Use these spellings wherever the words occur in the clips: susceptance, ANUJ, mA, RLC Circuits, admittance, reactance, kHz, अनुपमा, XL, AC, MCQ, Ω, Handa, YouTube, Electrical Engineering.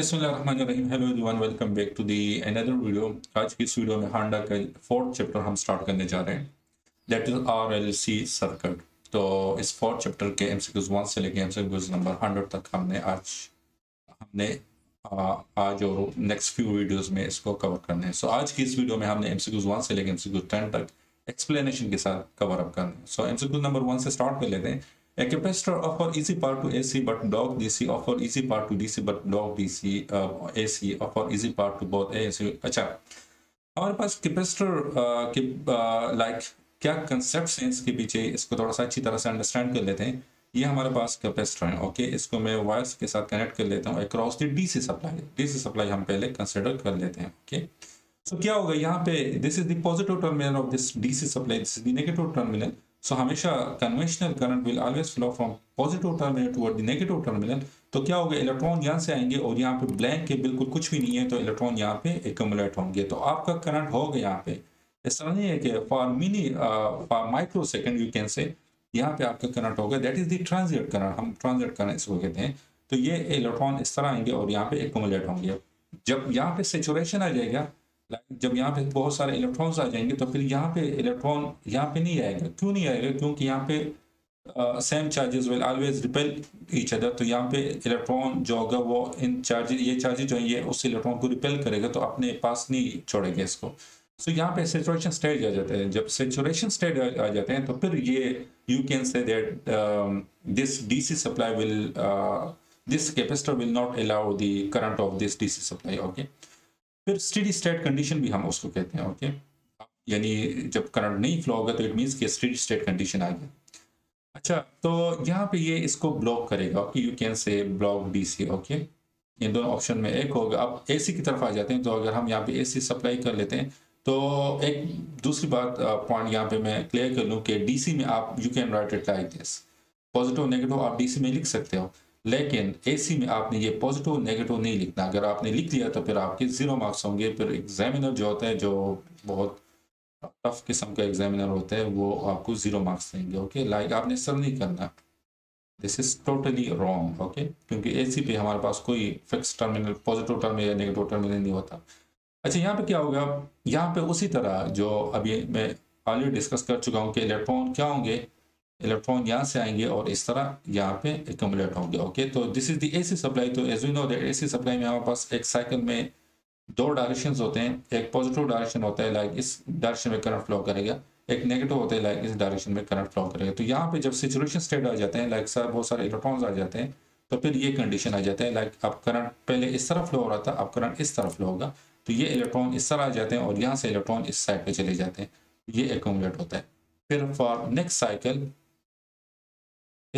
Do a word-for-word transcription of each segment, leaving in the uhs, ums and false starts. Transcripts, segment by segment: बिस्मिल्लाहिर्रहमानिर्रहीम। Hello everyone, welcome back to the another video. आज की इस वीडियो में हांडा का फोर्थ चैप्टर हम स्टार्ट करने जा रहे हैं, that is R L C circuit. तो इस फोर्थ चैप्टर के एमसीक्यूज वन से लेके एमसीक्यूज नंबर हंड्रेड तक हमने आज हमने आ, आज और नेक्स्ट फ्यू वीडियोस में इसको कवर करने हैं। सो so, आज की इस वीडियो में हमने एमसीक्यूज वन से लेके एमसीक्यूज टेन तक एक्सप्लेनेशन के साथ कवर अप करना है। सो एमसीक्यूज नंबर वन से स्टार्ट कर लेते हैं। A capacitor offer easy power to A C but dog D C, offer easy power to D C but dog D C, uh, A C, offer easy power to both A C। अच्छा, हमारे पास capacitor के like क्या concepts हैं इसके पीछे, इसको थोड़ा सा अच्छी तरह से अंडरस्टैंड कर लेते हैं। ये हमारे पास कैपेसिटर है, ओके। इसको मैं वायर्स के साथ कनेक्ट कर लेता हूँ across the DC supply. DC supply हम पहले कंसिडर कर लेते हैं, ओके। सो क्या होगा यहाँ पे, this is the positive terminal of this DC supply, this is the negative terminal. So so, हमेशा conventional current will always flow from positive terminal toward the negative terminal. तो क्या होगा, इलेक्ट्रॉन यहाँ से आएंगे और यहाँ पे ब्लैंक के बिल्कुल कुछ भी नहीं है, तो इलेक्ट्रॉन यहाँ पे एक्युमुलेट होंगे, तो आपका करंट होगा यहाँ पे। इस तरह नहीं है कि for mini for micro second you can say यहाँ पे आपका करंट होगा, that is the transit current. हम ट्रांजिट करंट इसको कहते हैं। तो ये इलेक्ट्रॉन इस तरह आएंगे और यहाँ पे एक्युमुलेट होंगे। जब यहाँ पे सेचुरेशन आ जाएगा, जब यहाँ पे बहुत सारे इलेक्ट्रॉन्स आ जाएंगे, तो फिर यहाँ पे इलेक्ट्रॉन यहाँ पे नहीं आएगा। क्यों नहीं आएगा? क्योंकि यहाँ पे same charges will always repel each other. तो यहाँ पे इलेक्ट्रॉन जो होगा वो इन चार्जेस, ये चार्जेस जो है ये उस इलेक्ट्रॉन को रिपेल करेगा, तो अपने पास नहीं छोड़ेगा इसको। सो so, यहाँ पे सेचुरेशन स्टेज आ जाते हैं। जब सेचुरेशन स्टेज आ जाते हैं तो फिर ये you can say that this D C supply will, this capacitor will not allow the current of this D C supply, okay. फिर स्टेडी स्टेट कंडीशन भी हम उसको कहते हैं, ओके। यानी जब करंट नहीं फ्लो होगा तो इट मींस कि स्टेडी स्टेट कंडीशन आ गई। अच्छा, तो यहाँ पे ये इसको ब्लॉक करेगा, okay. You can say block DC, okay. इन दोनों ऑप्शन में एक होगा। अब एसी की तरफ आ जाते हैं, तो अगर हम यहाँ पे एसी सप्लाई कर लेते हैं, तो एक दूसरी बात पॉइंट यहाँ पे मैं क्लियर कर लूँ कि डीसी में आप you can write it like this, positive negative आप डीसी में लिख सकते हो, लेकिन एसी में आपने ये पॉजिटिव नेगेटिव नहीं लिखना। अगर आपने लिख लिया तो फिर आपके जीरो मार्क्स होंगे। फिर एग्जामिनर जो होता है, जो बहुत टफ किस्म का एग्जामिनर होता है, वो आपको जीरो मार्क्स देंगे, ओके। लाइक आपने सर नहीं करना, this is totally wrong, okay. क्योंकि एसी पे हमारे पास कोई फिक्स टर्मिनल, पॉजिटिव टर्मिनल या नेगेटिव टर्मिनल नहीं होता। अच्छा, यहाँ पे क्या होगा, यहाँ पे उसी तरह जो अभी मैं ऑलरेडी डिस्कस कर चुका हूँ कि इलेक्ट्रॉन क्या होंगे, इलेक्ट्रॉन यहाँ से आएंगे और इस तरह यहाँ पे एक्युमुलेट होंगे, ओके। तो this is the AC supply. तो as you know that AC supply में हमारे पास एक साइकिल में दो डायरेक्शंस होते हैं। एक पॉजिटिव डायरेक्शन होता है, लाइक इस डायरेक्शन में करंट फ्लो करेगा। एक नेगेटिव होता है, लाइक इस डायरेक्शन में करंट फ्लो करेगा। तो यहाँ पे जब सेचुरेशन स्टेट आ जाते हैं, लाइक सर बहुत सारे इलेक्ट्रॉन्स आ जाते हैं, तो फिर ये कंडीशन आ जाता है, लाइक अब करंट पहले इस तरह फ्लो हो रहा था, अब करंट इस तरह फ्लो होगा। तो ये इलेक्ट्रॉन इस तरह आ जाते हैं और यहाँ से इलेक्ट्रॉन इस साइड पर चले जाते हैं, ये एक्युमुलेट होता है। फिर फॉर नेक्स्ट साइकिल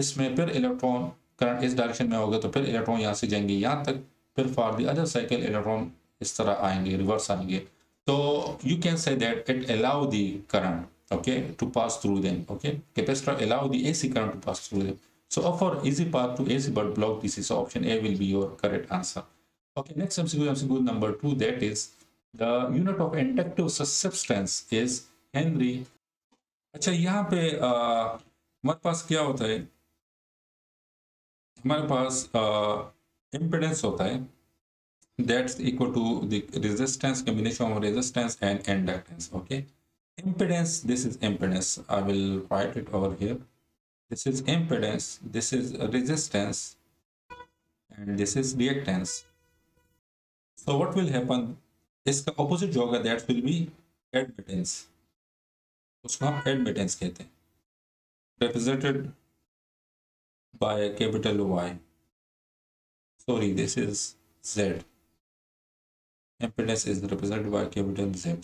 इसमें फिर इलेक्ट्रॉन करंट इस डायरेक्शन में होगा, तो फिर इलेक्ट्रॉन यहाँ से जाएंगे यहाँ तक। फिर for the other cycle electron इस तरह आएंगे, रिवर्स आएंगे। तो you can say that it allow the current, okay, to pass through them, okay. Capacitor allow the AC current to pass through them. So offer easy path to AC but block DC. So option A will be your correct answer, okay. Next MCQ, MCQ number two, that is the unit of inductive substance is henry. अच्छा, यहाँ पे हमारे पास क्या होता है, हमारे पास impedance होता है, that's equal to the resistance, combination of resistance and inductance, okay. Impedance, this is impedance, I will write it over here, this is impedance, this is resistance and this is reactance. So what will happen, इसका opposite जो होगा that will be admittance, उसको हम admittance कहते हैं, represented by a capital Y. Sorry, this is Z. Impedance is represented by a capital Z.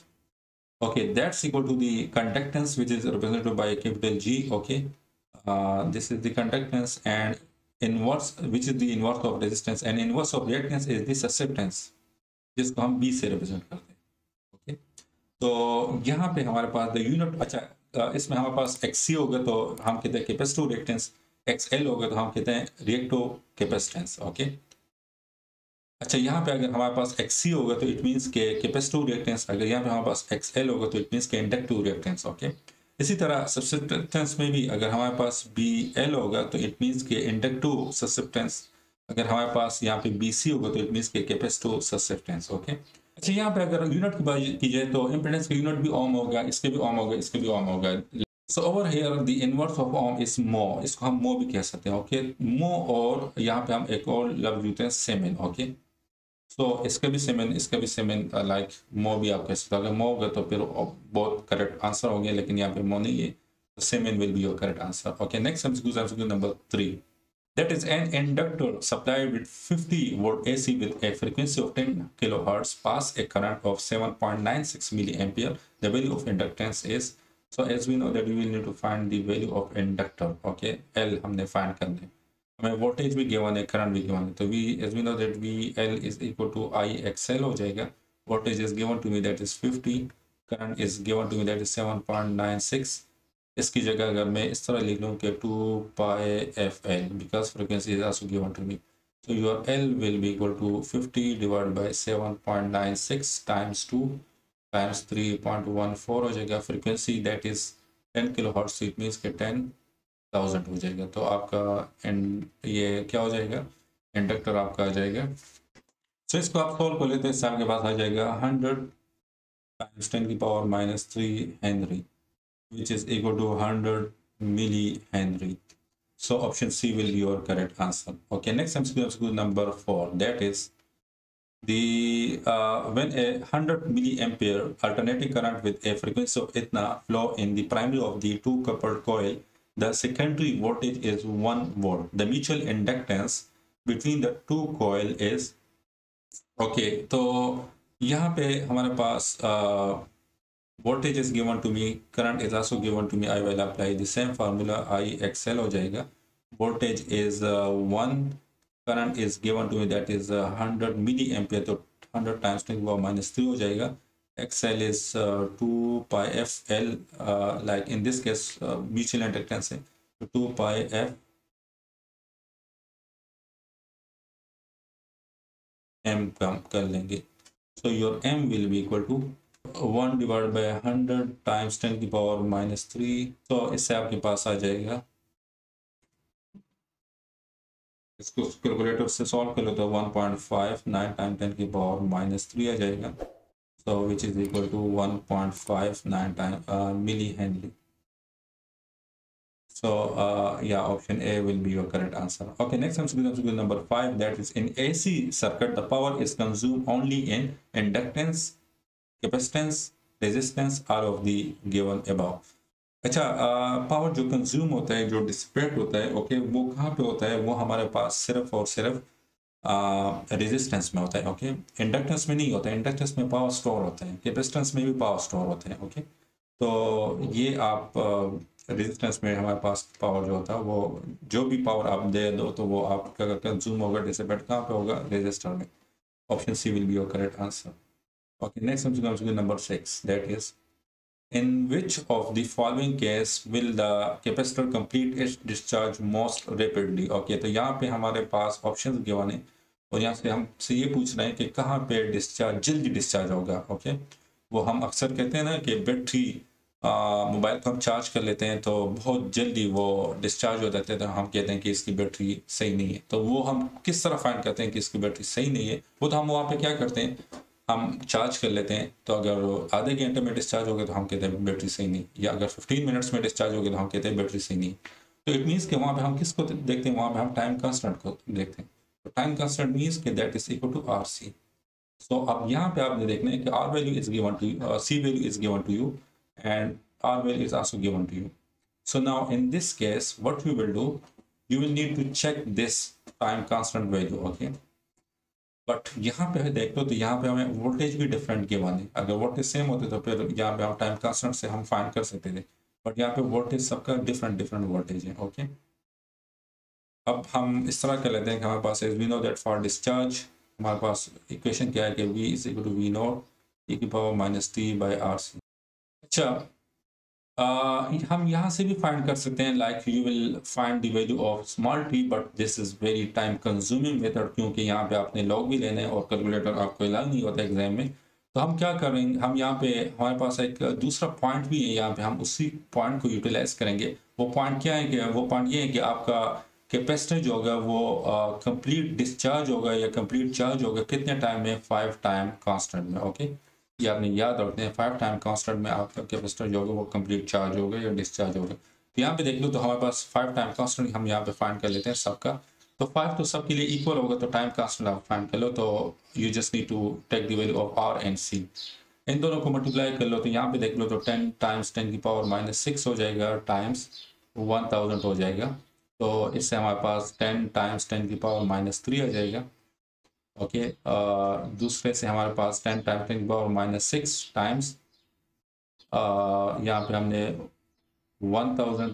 Okay, that's equal to the conductance, which is represented by a capital G. Okay, uh, this is the conductance, and inverse, which is the inverse of resistance, and inverse of reactance is the susceptance, जिसको हम B से represent करते हैं, okay. तो यहाँ पे हमारे पास the unit, अच्छा इसमें हमारे पास Xc होगा तो हम कहते हैं कैपेसिटिव रिएक्टेंस, Xl होगा तो हम कहते हैं रिएक्टिव कैपेसिटेंस, ओके। अच्छा, यहाँ पे अगर हमारे पास Xc होगा तो इट मींस के कैपेसिटिव रिएक्टेंस, अगर यहाँ पे हमारे पास Xl होगा तो इट मींस के इंडक्टिव रिएक्टेंस, ओके। इसी तरह सब्सिस्टेंस में भी अगर हमारे पास Bl होगा तो इट मींस के इंडक्टिव सब्सिस्टेंस, अगर हमारे पास यहाँ पे बी सी होगा तो इट मीन्स के कैपेसिटिव ससेप्टेंस। ओके, अच्छा यहाँ पे अगर यूनिट की बात की जाए तो इम्पेडेंस का यूनिट भी ओम होगा, इसके भी ओम होगा, इसके भी ओम होगा। So over here the inverse of ohm is mho, इसको हम मो भी कह सकते हैं। ओके मो, और यहाँ पे हम एक और लफ्ज लेते हैं सेमेन। ओके सो इसका भी सेमेन, इसका भी सेमेन, लाइक मो भी आप कह सकते हो। अगर मो होगा तो फिर बहुत करेक्ट आंसर हो गया, लेकिन यहाँ पे मो नहीं है, siemens will be your correct answer. Okay next हम question number three, that is an inductor supplied with fifty volt A C with a frequency of ten kilohertz pass a current of seven point nine six milliampere. The value of inductance is, so as we know that we will need to find the value of inductor. Okay, L हमने find करने है, हमें voltage भी given है, current भी given है, तो we as we know that we L is equal to I X L हो जाएगा। Voltage is given to me that is fifty, current is given to me that is seven point nine six. इसकी जगह अगर मैं इस तरह लिख लूँ कि two pi F L, because frequency is also given to me, so your L will be equal to fifty divide by seven point nine six times two times three point one four हो जाएगा। Frequency that is ten kilo hertz, it means के ten thousand हो जाएगा। तो आपका and ये क्या हो जाएगा, इंडक्टर आपका आ जाएगा। सो so इसको आप सोल्व कर लेते हैं, इससे आपके पास आ जाएगा हंड्रेड टाइम्स टेन की power minus three henry, which is equal to one hundred millihenry. So option C will be your correct answer. Okay, next M C Q number four. That is the uh, when a one hundred milliampere alternating current with a frequency of etna flow in the primary of the two coupled coil, the secondary voltage is one volt. The mutual inductance between the two coil is okay. तो यहाँ पे हमारे पास uh, voltage is given to me, current is also given to me. I will apply the same formula, I X L हो जाएगा। Voltage is uh, one, current is given to me that is uh, one hundred milliampere, तो one hundred times ten power minus three हो जाएगा। X L is uh, two pi F L, uh, like in this case uh, mutual inductance है, तो two pi F M कम कर लेंगे। So your M will be equal to one divide by hundred times ten की power minus three, तो इससे आपके पास आ जाएगा, इसको कैलकुलेटर से सॉल्व कर लो तो one point five nine times ten की पावर माइनस थ्री आ जाएगा। So which is equal to one point five nine time milli henry. So या option A will be your correct answer. Okay next हम number five, that is in A C circuit the power is consume only in inductance, capacitance, resistance are of the given above. अच्छा power जो consume होता है, जो dissipate होता है, okay okay, वो कहाँ पे होता है? वो हमारे पास सिर्फ और सिर्फ रेजिस्टेंस में होता है। Okay okay? इंडक्टेंस में नहीं होता है, इंडक्टेंस में पावर स्टोर होता है, कैपेसिटेंस में भी पावर स्टोर होता है। Okay okay? तो ये आप रेजिस्टेंस में हमारे पास पावर जो होता है, वो जो भी पावर आप दे दो तो वो आपका कंज्यूम होगा, डिसिपेट कहाँ पर होगा? रेजिस्टर में। Option C will be your correct answer. Okay, next question number six. That is, in which of the following case will the capacitor complete its discharge most rapidly? Okay, तो यहाँ पे हमारे पास option given है और यहाँ से हमसे ये पूछ रहे हैं कि कहाँ पे डिस्चार्ज जल्दी डिस्चार्ज होगा। Okay okay? वो हम अक्सर कहते हैं ना कि बैटरी मोबाइल को हम चार्ज कर लेते हैं तो बहुत जल्दी वो डिस्चार्ज हो जाते हैं, तो हम कहते हैं कि इसकी बैटरी सही नहीं है। तो वो हम किस तरह फाइंड करते हैं कि इसकी बैटरी सही नहीं है? वो तो हम वहाँ पर क्या करते हैं, हम चार्ज कर लेते हैं, तो अगर आधे घंटे में डिस्चार्ज हो गए तो हम कहते हैं बैटरी सही नहीं, या अगर फिफ्टीन मिनट्स में डिस्चार्ज हो गए तो हम कहते हैं बैटरी सही नहीं। तो इट मीन्स कि वहाँ पे हम किसको देखते हैं, वहाँ पे हम टाइम कांस्टेंट को देखते हैं। तो टाइम कांस्टेंट मीन्स कि that is equal to R C. So अब यहाँ पे आपने देखना है कि R value is given to you, C value is given to you and R value is also given to you. So now in this case what you will do, you will need to check this time constant value. Okay but यहाँ पे है देख लो, तो यहाँ पे हमें voltage भी डिफरेंट गिवन है। अगर वोल्टेज सेम होते तो फिर यहाँ पे हम टाइम कांस्टेंट से हम फाइंड कर सकते थे, बट यहाँ पे वोल्टेज सबका डिफरेंट डिफरेंट वोल्टेज है। ओके अब हम इस तरह कर लेते हैं कि हमारे पास we know that for discharge हमारे पास इक्वेशन क्या है कि V is equal to V not ई की power minus T by R C. अच्छा आ, हम यहाँ से भी फाइंड कर सकते हैं, like you will find the value of small T, but this is very time consuming method, क्योंकि यहाँ पे आपने लॉग भी लेना है और कैलकुलेटर आपको अलाउ नहीं होता एग्जाम में। तो हम क्या करेंगे, हम यहाँ पे हमारे पास एक दूसरा पॉइंट भी है, यहाँ पे हम उसी पॉइंट को यूटिलाइज करेंगे। वो पॉइंट क्या है कि वो पॉइंट ये है कि आपका कैपेसिटर जो होगा वो कंप्लीट डिस्चार्ज होगा या कंप्लीट चार्ज होगा कितने टाइम में, फाइव टाइम कांस्टेंट में। ओके, ये आपने याद रखते हैं, फाइव टाइम कांस्टेंट में आपका कैपेसिटर जो होगा वो कंप्लीट चार्ज होगा या डिस्चार्ज होगा। तो यहाँ पे देख लो, तो हमारे पास फाइव टाइम कांस्टेंट हम यहाँ पे फाइंड कर लेते हैं सबका। तो फाइव तो सबके लिए इक्वल होगा, तो टाइम कांस्टेंट आप फाइंड कर लो। तो you just need to take the value of R and C, इन दोनों को मल्टीप्लाई कर लो। तो यहाँ पे देख लो, तो टेन टाइम्स टेन की पावर माइनस सिक्स हो जाएगा टाइम्स वन थाउजेंड हो जाएगा। तो इससे हमारे पास टेन टाइम्स टेन की पावर माइनस थ्री आ जाएगा। ओके, दूसरे से हमारे पास टेन टाइम्स टेन की पावर माइनस सिक्स टाइम्स यहाँ पे हमने वन थाउजेंड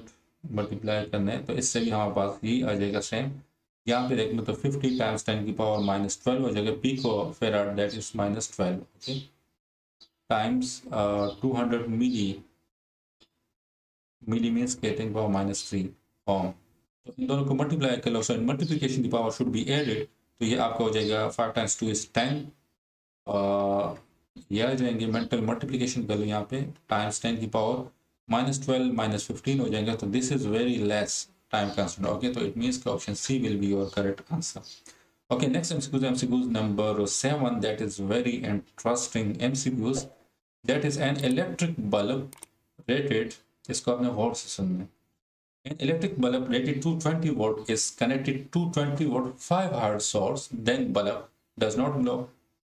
मल्टीप्लाई करना है, तो इससे भी हमारे पास ही आ जाएगा सेम। यहाँ पे देख लो, तो फिफ्टी टाइम्स टेन की पावर माइनस ट्वेल्व हो जाएगा, pico farad that is minus twelve okay times two hundred milli milli means ten power minus three ohm. तो इन दोनों को मल्टीप्लाई कर लो, सो इन मल्टीप्लिकेशन की पावर शुड बी एडेड। तो ये आपका हो जाएगा five times two is ten, ये आ जाएंगे मेंटल मल्टीप्लिकेशन कर लो यहाँ पे, टाइम्स टेन की power minus twelve minus fifteen हो जाएगा। तो this is very less time constant. Okay, तो it means option C will be your correct answer. Okay, next MCQs MCQs number seven, that is very interesting MCQs, that is an electric bulb rated, इसको आपने गौर से सुनना है। An electric bulb rated two hundred twenty volt is connected to two hundred twenty volt five hertz source, then bulb does not glow,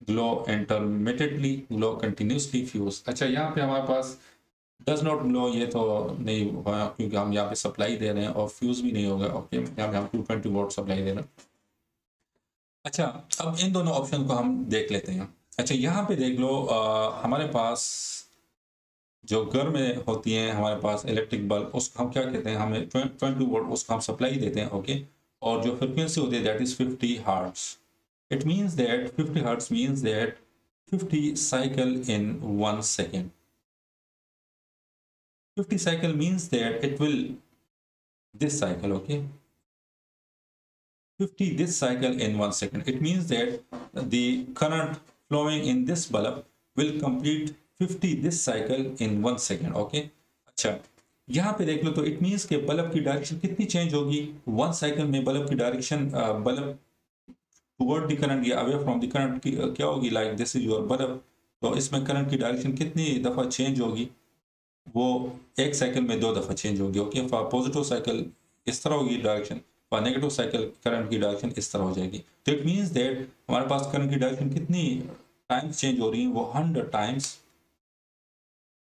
glow intermittently, glow continuously, fuse. अच्छा, यहाँ पे हमारे पास does not glow ये तो नहीं होगा क्योंकि हम यहाँ पे सप्लाई दे रहे हैं, और फ्यूज भी नहीं होगा। ओके, यहाँ पे हम two hundred twenty volt supply दे रहे हैं। अच्छा, अब इन दोनों ऑप्शन को हम देख लेते हैं। अच्छा, यहाँ पे देख लो, आ, हमारे पास जो घर में होती हैं हमारे पास इलेक्ट्रिक बल्ब, उसको हम क्या कहते हैं, हमें ट्वेंटी वोल्ट उसको हम सप्लाई देते हैं। ओके, और जो फ्रिक्वेंसी होती है that is fifty hertz. It means that fifty hertz means that fifty cycle in one second. Fifty cycle means that it will this cycle. Okay, fifty this cycle in one second, it means that the current flowing in this bulb will complete fifty this cycle in one second. Okay, अच्छा, यहाँ पे देख लो, तो it means के bulb की direction कितनी change होगी वन साइकिल में। बल्ब की direction, bulb toward the current या अवे फ्रॉम द करंट की क्या होगी, like this is your bulb. तो इसमें करंट की डायरेक्शन कितनी दफ़ा चेंज होगी, वो एक साइकिल में दो दफ़ा चेंज होगी। ओके, फॉर पॉजिटिव साइकिल इस तरह होगी direction, for negative cycle current की डायरेक्शन इस तरह हो जाएगी। तो इट मीन्स दैट हमारे पास करंट की डायरेक्शन कितनी टाइम्स चेंज हो रही है, वो hundred times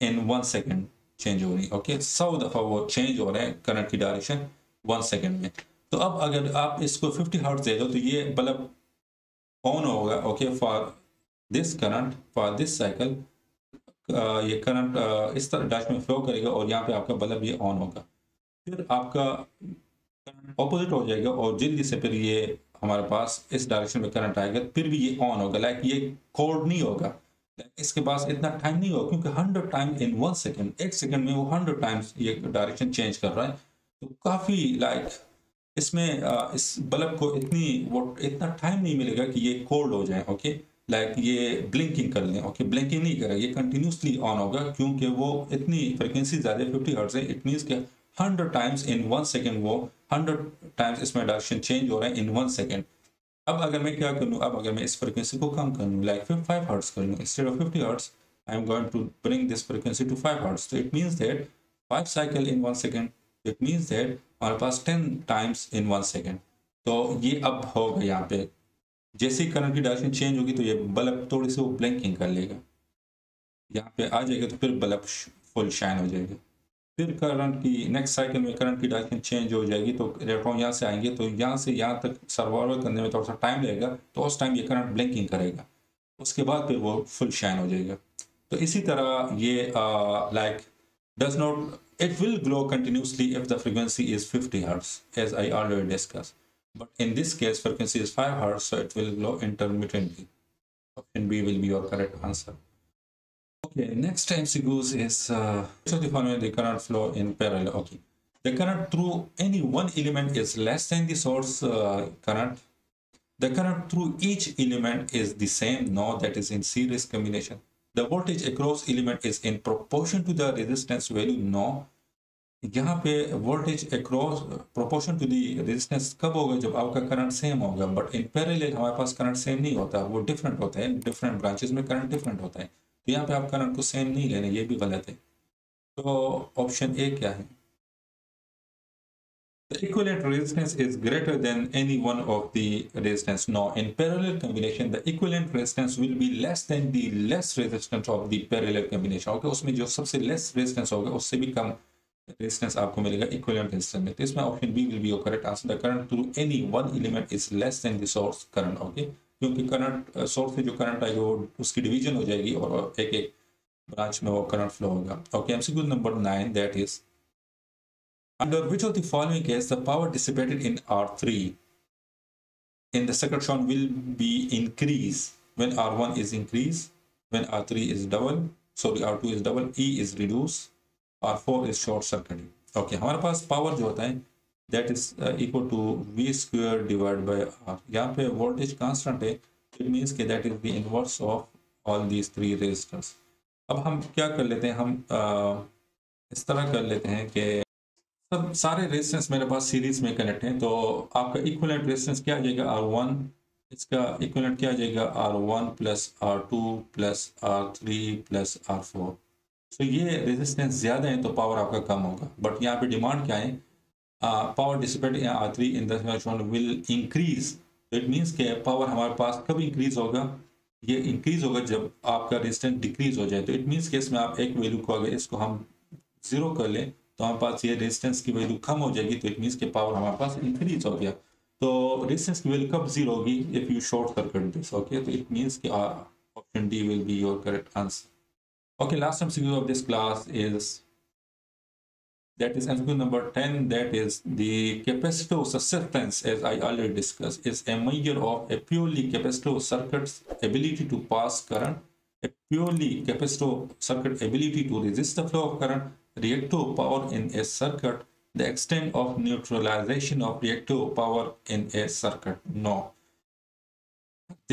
in one second change हो रही है। ओके, सौ दफ़ा वो चेंज हो रहे हैं करंट की डायरेक्शन वन सेकेंड में। तो अब अगर आप इसको फिफ्टी हर्ट्ज दे दो, तो ये बल्ब ऑन होगा। Okay, for this current, for this cycle, ये करंट इस तरह डायरेक्शन में फ्लो करेगा, और यहाँ पे आपका बल्ब ये ऑन होगा। फिर आपका करंट ऑपोजिट हो जाएगा, और जल्दी से फिर ये हमारे पास इस डायरेक्शन में करंट आएगा, फिर भी ये ऑन होगा। लाइक ये कोड नहीं होगा, इसके पास इतना टाइम नहीं होगा, क्योंकि hundred time in one second, एक सेकेंड में वो हंड्रेड टाइम्स ये डायरेक्शन चेंज कर रहा है। तो काफ़ी लाइक इसमें आ, इस बल्ब को इतनी वो इतना टाइम नहीं मिलेगा कि ये कोल्ड हो जाए। ओके, लाइक ये ब्लिंकिंग कर लें। ओके, ब्लिंकिंग नहीं करेगा, ये कंटिन्यूसली ऑन होगा, क्योंकि वो इतनी फ्रिक्वेंसी ज़्यादा फिफ्टी हर्ट्ज है। इट मीन्स के hundred times in one second, वो हंड्रेड टाइम्स इसमें डायरेक्शन चेंज हो रहा है इन वन सेकेंड। अब अगर मैं क्या करूँ, अब अगर मैं इस फ्रिक्वेंसी को कम कर लूँ, लाइक फिर फाइव हर्ट्स कर लूँ instead of fifty hertz, I am going to bring this frequency to five hertz. तो it means that five cycle in one second, it means that हमारे पास ten times in one second. तो ये अब होगा, यहाँ पे जैसे ही करंट की डायरेक्शन चेंज होगी, तो ये बल्ब थोड़ी सी वो ब्लिंकिंग कर लेगा, यहाँ पे आ जाएगा, तो फिर बल्ब फुल शाइन हो जाएगा। फिर करंट की नेक्स्ट साइकिल में करंट की डायरेक्शन चेंज हो जाएगी, तो इलेक्ट्रॉन यहाँ से आएंगे, तो यहाँ से यहाँ तक सर्वाइवल करने में थोड़ा सा टाइम लगेगा। तो उस टाइम ये करंट ब्लिंकिंग करेगा, उसके बाद फिर वो फुल शाइन हो जाएगा। तो इसी तरह ये like does not, it will glow continuously if the frequency is fifty hertz as I already discuss, but in this case frequency is five hertz, so it will glow intermittently. Option B will be your correct answer. Okay, next M C Q is uh, the current flow in parallel. Okay, the current through any one element is less than the source uh, current. The current through each element is the same. No, that is in series combination. The voltage across element is in proportion to the resistance value. No, यहाँ पे voltage across proportion to the resistance कब होगा, जब आपका current same होगा। But in parallel हमारे पास current same नहीं होता, वो डिफरेंट होता है, डिफरेंट ब्रांचेस में करंट डिफरेंट होता है। तो यहाँ पे आप करंट को सेम नहीं लेना, ये भी गलत है। तो ऑप्शन ए क्या है? The equivalent resistance is greater than any one of the resistance. Now, in parallel combination, the equivalent resistance will be less than the less resistance of the parallel combination. Okay, उसमें जो सबसे less resistance होगा, उससे भी कम resistance आपको मिलेगा equivalent resistance में। तो इसमें option B will be your correct answer. The current through any one element is less than the source current. Okay, क्योंकि current source से जो current आएगा, वो उसकी division हो जाएगी और एक-एक branch में वो current flow होगा। Okay, M C Q number nine, that is. Under which of the following case the power dissipated in R three in the circuit shown will be increased when R one is increased, when R three is double, sorry R two is double, E is reduced, R four is short circuited. Okay, हमारे पास power जो होता है that is uh, equal to V square divided by R. यहाँ पे voltage constant है, it means कि that is the inverse of all these three resistors. अब हम क्या कर लेते हैं, हम uh, इस तरह कर लेते हैं कि सब सारे रेजिस्टेंस मेरे पास सीरीज में कनेक्ट हैं। तो आपका इक्विवेलेंट रेजिस्टेंस क्या आ जाएगा R वन, इसका इक्विवेलेंट क्या आ जाएगा R one plus R two plus R three plus R four. So ये रेजिस्टेंस ज़्यादा है तो पावर आपका कम होगा। बट यहाँ पे डिमांड क्या है, पावर डिसिपेट या R three in the shown will increase, it means के पावर हमारे पास कब इंक्रीज होगा, ये इंक्रीज होगा जब आपका रेजिस्टेंस डिक्रीज हो जाए। तो इट मीन्स के इसमें आप एक वैल्यू को अगर इसको हम जीरो कर लें तो हमारे पास ये रेजिस्टेंस की वैल्यू कम हो जाएगी, तो इट मीन्स कि पावर हमारे पास इंक्रीज हो गया। तो रेजिस्टेंस की वैल्यू कब जीरो होगी, if you short circuit this. Okay, तो इट मीन्स कि option D will be your correct answer. Okay, last MCQ of this class is that is MCQ number ten, that is the capacitive susceptance as I already discuss is a measure of a purely capacitive circuits ability to pass current, a purely capacitive circuit ability to resist the flow of current, reactive power in a circuit, the extent of neutralization of reactive power in a circuit. No,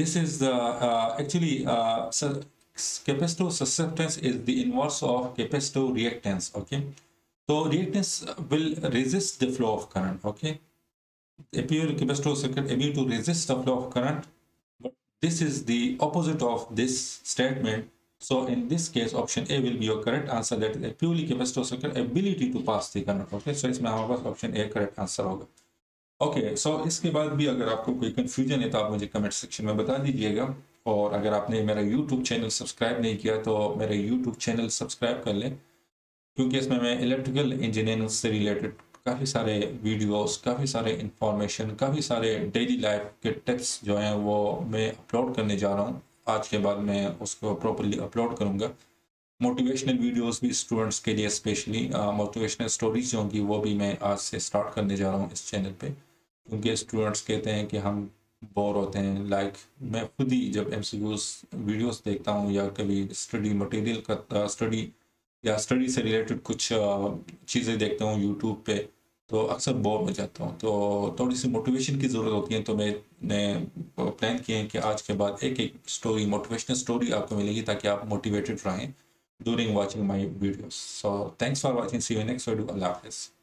this is the uh, actually uh, capacitive susceptance is the inverse of capacitive reactance. Okay, so reactance will resist the flow of current. Okay, a purely capacitive circuit able to resist the flow of current. This is the opposite of this statement. So in this case, option A will be your correct answer. That is a purely capacitive circuit ability to pass the current. Okay, so इसमें हमारे पास option A correct answer होगा. Okay, so इसके बाद भी अगर आपको कोई confusion है तो आप मुझे comment section में बता दीजिएगा। और अगर आपने मेरा YouTube channel subscribe नहीं किया तो मेरा YouTube channel subscribe कर लें, क्योंकि इसमें मैं electrical engineering से related काफ़ी सारे वीडियोस, काफ़ी सारे इंफॉर्मेशन, काफ़ी सारे डेली लाइफ के टिप्स जो हैं वो मैं अपलोड करने जा रहा हूँ। आज के बाद मैं उसको प्रॉपर्ली अपलोड करूँगा। मोटिवेशनल वीडियोस भी स्टूडेंट्स के लिए स्पेशली, मोटिवेशनल स्टोरीज होंगी वो भी मैं आज से स्टार्ट करने जा रहा हूँ इस चैनल पे, क्योंकि स्टूडेंट्स कहते हैं कि हम बोर होते हैं। लाइक मैं खुद ही जब एम सी क्यूज़ वीडियोज़ देखता हूँ या कभी स्टडी मटीरियल का स्टडी या स्टडी से रिलेटेड कुछ चीज़ें देखता हूँ यूट्यूब पे, तो अक्सर बोर हो जाता हूँ। तो थोड़ी सी मोटिवेशन की ज़रूरत होती है, तो मैंने प्लान किए हैं कि आज के बाद एक एक स्टोरी, मोटिवेशनल स्टोरी आपको मिलेगी, ताकि आप मोटिवेटेड रहें during watching my videos. So thanks for watching, see you next video. अल्लाह हाफिज़।